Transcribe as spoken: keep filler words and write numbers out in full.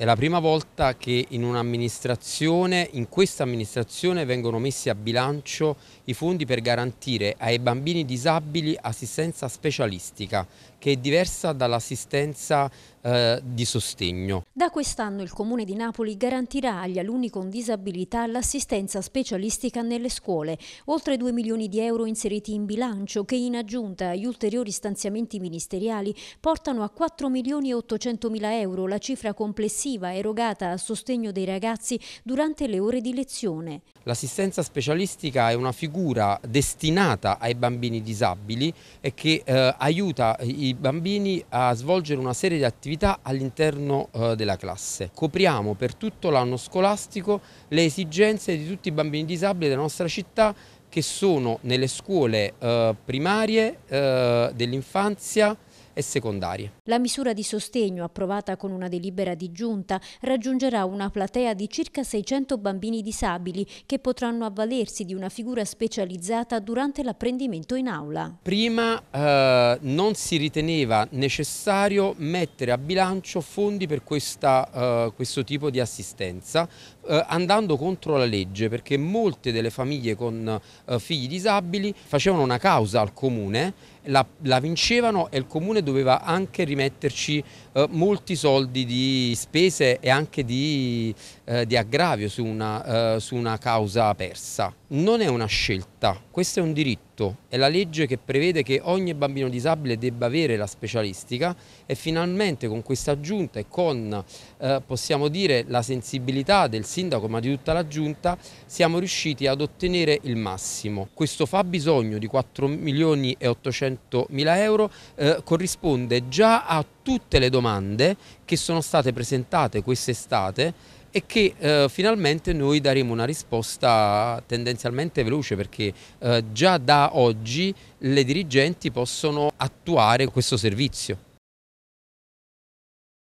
È la prima volta che in un'amministrazione, in questa amministrazione, vengono messi a bilancio i fondi per garantire ai bambini disabili assistenza specialistica, che è diversa dall'assistenza eh, di sostegno. Da quest'anno il Comune di Napoli garantirà agli alunni con disabilità l'assistenza specialistica nelle scuole. Oltre due milioni di euro inseriti in bilancio che, in aggiunta agli ulteriori stanziamenti ministeriali, portano a quattro milioni e ottocentomila euro la cifra complessiva erogata a sostegno dei ragazzi durante le ore di lezione. L'assistenza specialistica è una figura destinata ai bambini disabili e che eh, aiuta i I bambini a svolgere una serie di attività all'interno eh, della classe. Copriamo per tutto l'anno scolastico le esigenze di tutti i bambini disabili della nostra città, che sono nelle scuole eh, primarie, eh, dell'infanzia e secondarie. La misura di sostegno, approvata con una delibera di giunta, raggiungerà una platea di circa seicento bambini disabili che potranno avvalersi di una figura specializzata durante l'apprendimento in aula. Prima eh, non si riteneva necessario mettere a bilancio fondi per questa, eh, questo tipo di assistenza, eh, andando contro la legge, perché molte delle famiglie con eh, figli disabili facevano una causa al comune, la, la vincevano e il comune doveva anche rimetterci eh, molti soldi di spese e anche di, eh, di aggravio su una, eh, su una causa persa. Non è una scelta, questo è un diritto, è la legge che prevede che ogni bambino disabile debba avere la specialistica, e finalmente con questa giunta e con eh, possiamo dire la sensibilità del sindaco, ma di tutta la giunta, siamo riusciti ad ottenere il massimo. Questo fabbisogno di quattro milioni e ottocentomila euro eh, corrisponde già a tutte le domande che sono state presentate quest'estate e che eh, finalmente noi daremo una risposta tendenzialmente veloce, perché eh, già da oggi le dirigenti possono attuare questo servizio.